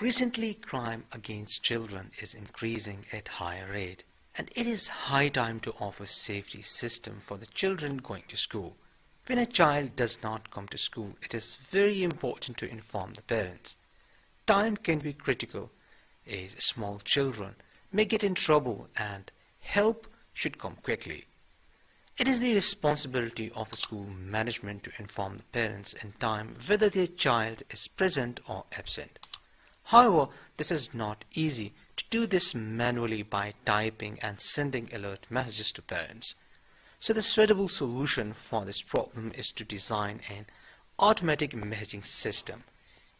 Recently, crime against children is increasing at a higher rate, and it is high time to offer a safety system for the children going to school. When a child does not come to school, it is very important to inform the parents. Time can be critical, as small children may get in trouble and help should come quickly. It is the responsibility of the school management to inform the parents in time whether their child is present or absent. However, this is not easy to do this manually by typing and sending alert messages to parents. So the suitable solution for this problem is to design an automatic messaging system.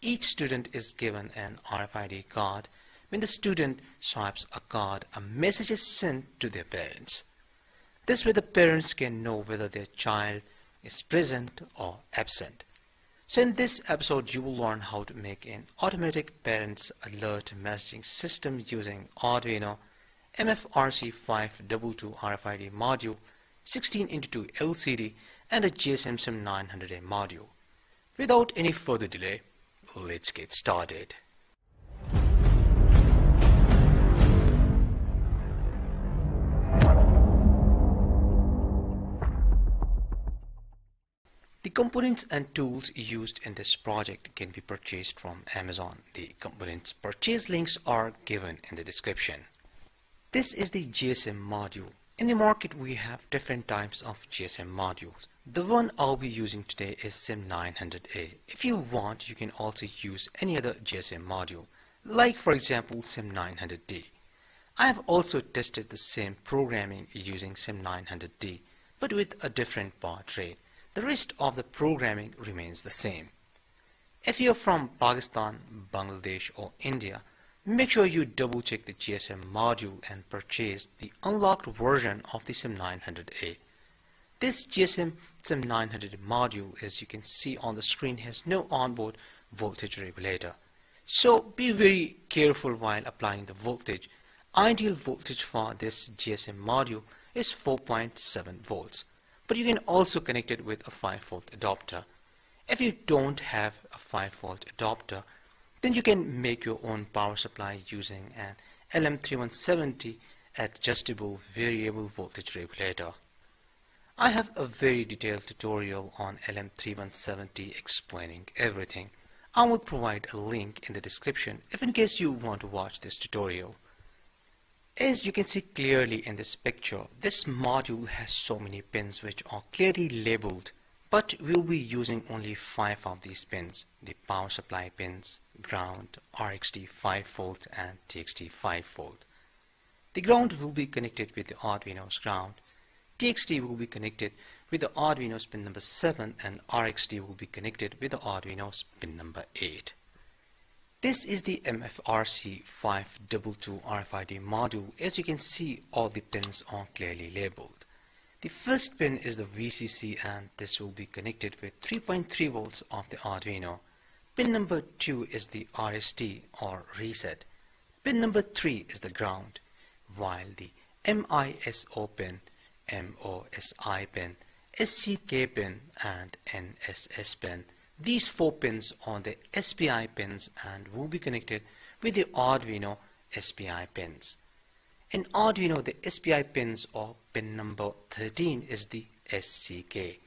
Each student is given an RFID card. When the student swipes a card, a message is sent to their parents. This way the parents can know whether their child is present or absent. So in this episode, you will learn how to make an automatic parents alert messaging system using Arduino, MFRC522 RFID module, 16x2 LCD and a GSM SIM900A module. Without any further delay, let's get started. The components and tools used in this project can be purchased from Amazon. The components purchase links are given in the description. This is the GSM module. In the market, we have different types of GSM modules. The one I'll be using today is SIM900A. If you want, you can also use any other GSM module, like for example SIM900D. I have also tested the same programming using SIM900D, but with a different baud rate. The rest of the programming remains the same. If you're from Pakistan, Bangladesh or India, make sure you double check the GSM module and purchase the unlocked version of the SIM900A. This GSM SIM900 module, as you can see on the screen, has no onboard voltage regulator. So be very careful while applying the voltage. Ideal voltage for this GSM module is 4.7 volts, but you can also connect it with a 5 volt adapter. If you don't have a 5 volt adapter, then you can make your own power supply using an LM3170 adjustable variable voltage regulator. I have a very detailed tutorial on LM3170 explaining everything. I will provide a link in the description if in case you want to watch this tutorial. As you can see clearly in this picture, this module has so many pins which are clearly labeled, but we'll be using only 5 of these pins, the power supply pins, ground, RXT 5V and TXT 5V. The ground will be connected with the Arduino's ground, TXT will be connected with the Arduino's pin number 7 and RXT will be connected with the Arduino's pin number 8. This is the MFRC522 RFID module. As you can see, all the pins are clearly labeled. The first pin is the VCC and this will be connected with 3.3 volts of the Arduino. Pin number 2 is the RST or reset. Pin number 3 is the ground, while the MISO pin, MOSI pin, SCK pin and NSS pin. These 4 pins are the SPI pins and will be connected with the Arduino SPI pins. In Arduino, the SPI pins or pin number 13 is the SCK.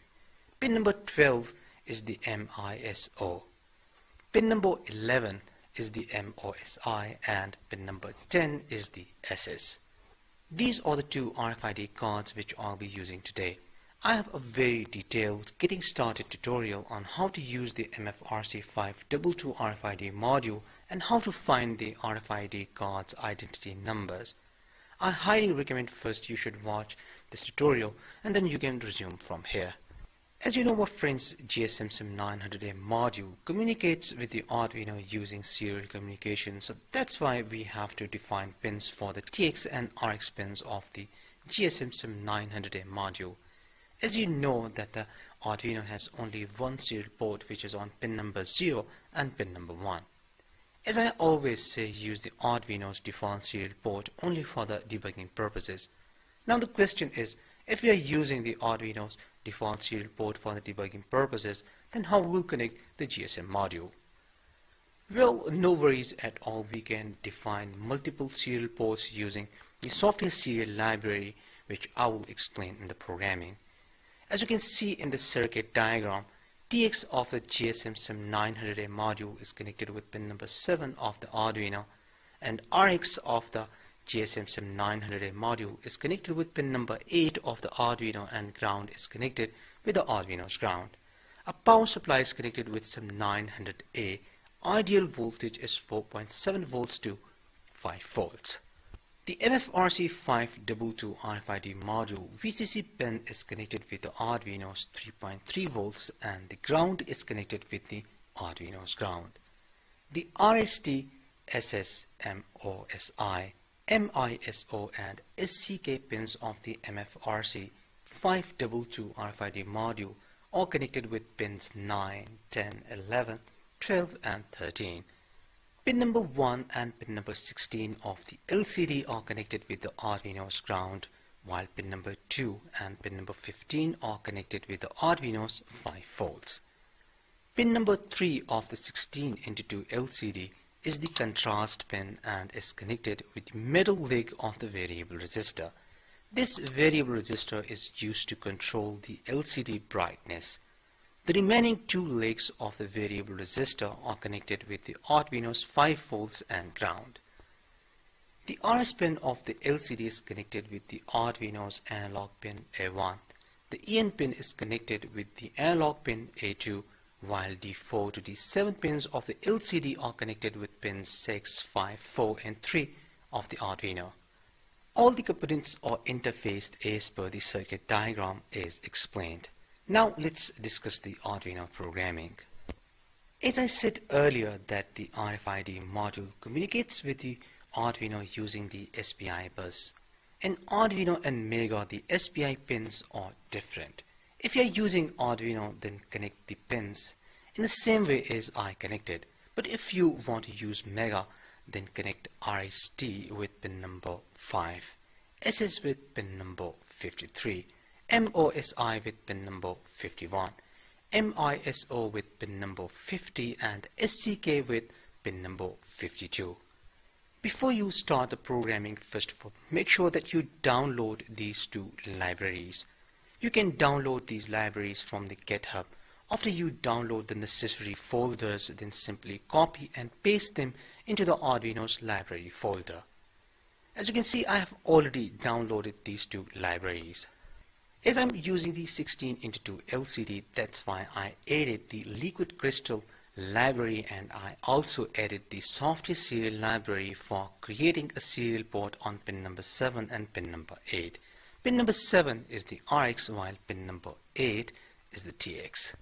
Pin number 12 is the MISO. Pin number 11 is the MOSI and pin number 10 is the SS. These are the 2 RFID cards which I'll be using today. I have a very detailed getting started tutorial on how to use the MFRC522 RFID module and how to find the RFID card's identity numbers. I highly recommend first you should watch this tutorial and then you can resume from here. As you know what friends, GSM SIM900A module communicates with the Arduino using serial communication, so that's why we have to define pins for the TX and RX pins of the GSM SIM900A module. As you know that the Arduino has only one serial port which is on pin number 0 and pin number 1. As I always say, use the Arduino's default serial port only for the debugging purposes. Now the question is, if we are using the Arduino's default serial port for the debugging purposes, then how will we connect the GSM module? Well, no worries at all. We can define multiple serial ports using the software serial library, which I will explain in the programming. As you can see in the circuit diagram, TX of the GSM SIM900A module is connected with pin number 7 of the Arduino, and RX of the GSM SIM900A module is connected with pin number 8 of the Arduino, and ground is connected with the Arduino's ground. A power supply is connected with SIM900A. Ideal voltage is 4.7 volts to 5 volts. The MFRC522 RFID module VCC pin is connected with the Arduino's 3.3 volts, and the ground is connected with the Arduino's ground. The RST, SS, MOSI, MISO and SCK pins of the MFRC 522 RFID module are connected with pins 9, 10, 11, 12 and 13. Pin number 1 and pin number 16 of the LCD are connected with the Arduino's ground, while pin number 2 and pin number 15 are connected with the Arduino's 5 volts. Pin number 3 of the 16x2 LCD is the contrast pin and is connected with the middle leg of the variable resistor. This variable resistor is used to control the LCD brightness. The remaining two legs of the variable resistor are connected with the Arduino's 5 volts and ground. The RS pin of the LCD is connected with the Arduino's analog pin A1. The EN pin is connected with the analog pin A2, while D4 to D7 pins of the LCD are connected with pins 6, 5, 4 and 3 of the Arduino. All the components are interfaced as per the circuit diagram is explained. Now let's discuss the Arduino programming. As I said earlier, that the RFID module communicates with the Arduino using the SPI bus. In Arduino and Mega, the SPI pins are different. If you are using Arduino, then connect the pins in the same way as I connected. But if you want to use Mega, then connect RST with pin number 5, SS with pin number 53. MOSI with pin number 51, MISO with pin number 50 and SCK with pin number 52. Before you start the programming, first of all, make sure that you download these two libraries. You can download these libraries from the GitHub. After you download the necessary folders, then simply copy and paste them into the Arduino's library folder. As you can see, I have already downloaded these two libraries. As I'm using the 16x2 LCD, that's why I added the liquid crystal library, and I also added the software serial library for creating a serial port on pin number 7 and pin number 8. Pin number 7 is the RX, while pin number 8 is the TX.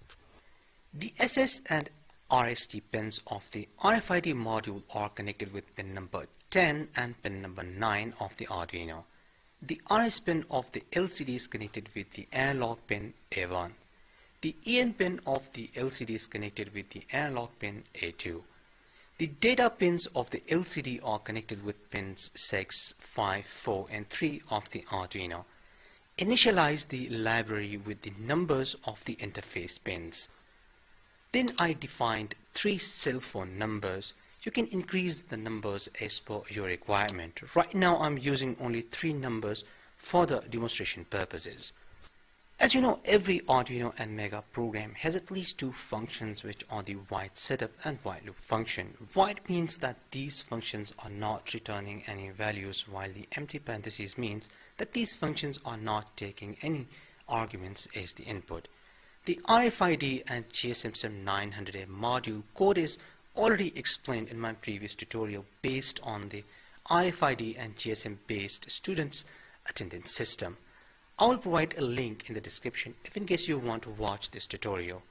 The SS and RST pins of the RFID module are connected with pin number 10 and pin number 9 of the Arduino. The RS pin of the LCD is connected with the analog pin A1. The EN pin of the LCD is connected with the analog pin A2. The data pins of the LCD are connected with pins 6, 5, 4 and 3 of the Arduino. Initialize the library with the numbers of the interface pins. Then I defined 3 cell phone numbers. You can increase the numbers as per your requirement. Right now I'm using only 3 numbers for the demonstration purposes. As you know, every Arduino and Mega program has at least 2 functions, which are the while setup and while loop function. While means that these functions are not returning any values, while the empty parentheses means that these functions are not taking any arguments as the input. The RFID and GSM SIM900A module code is already explained in my previous tutorial based on the RFID and GSM based students attendance system. I will provide a link in the description if in case you want to watch this tutorial.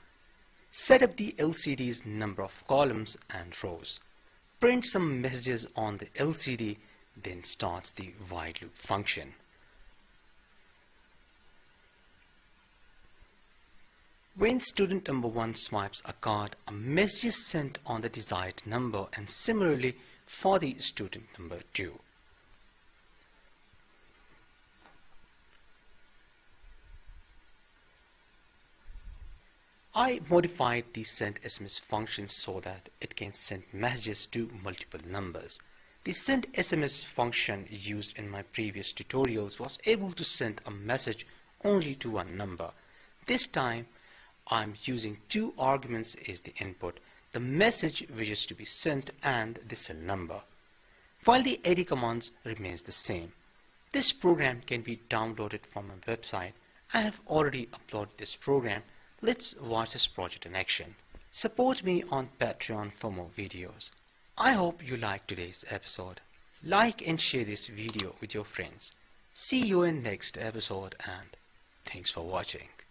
Set up the LCD's number of columns and rows. Print some messages on the LCD, then starts the while loop function. When student number 1 swipes a card, a message is sent on the desired number, and similarly for the student number 2. I modified the send SMS function so that it can send messages to multiple numbers. The send SMS function used in my previous tutorials was able to send a message only to one number. This time I'm using two arguments as the input, the message which is to be sent and the cell number, while the AD commands remains the same. This program can be downloaded from my website. I have already uploaded this program. Let's watch this project in action. Support me on Patreon for more videos. I hope you liked today's episode. Like and share this video with your friends. See you in next episode and thanks for watching.